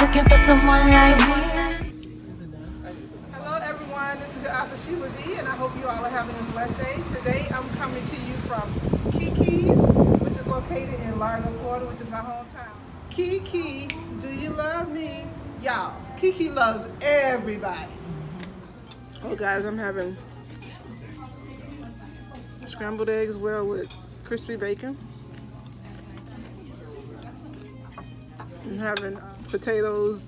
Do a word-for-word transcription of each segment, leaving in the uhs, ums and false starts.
looking for someone like me. Hello everyone, this is your author Sheila D, and I hope you all are having a blessed day. Today I'm coming to you from Keke's, which is located in Largo, Florida, which is my hometown. Keke, do you love me? Y'all, Keke loves everybody. Oh guys, I'm having scrambled eggs well with crispy bacon. I'm having potatoes,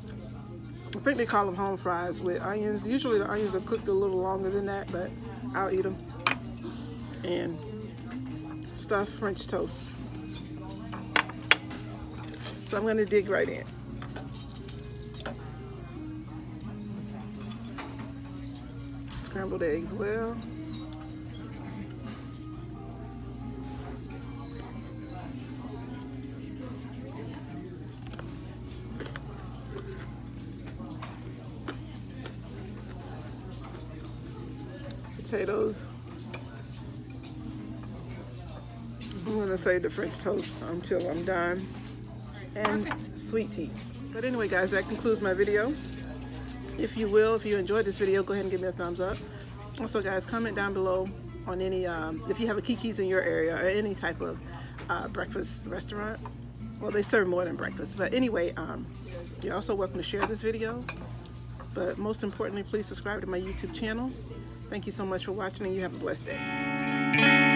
I think they call them home fries, with onions. Usually the onions are cooked a little longer than that, but I'll eat them. And stuffed French toast. So I'm gonna dig right in. Scrambled eggs well. Potatoes. I'm going to save the French toast until I'm done. And perfect. Sweet tea. But anyway guys, that concludes my video. If you will, if you enjoyed this video, go ahead and give me a thumbs up. Also guys, comment down below on any, um, if you have a Keke's in your area or any type of uh, breakfast restaurant. Well, they serve more than breakfast. But anyway, um, you're also welcome to share this video. But most importantly, please subscribe to my YouTube channel. Thank you so much for watching, and you have a blessed day.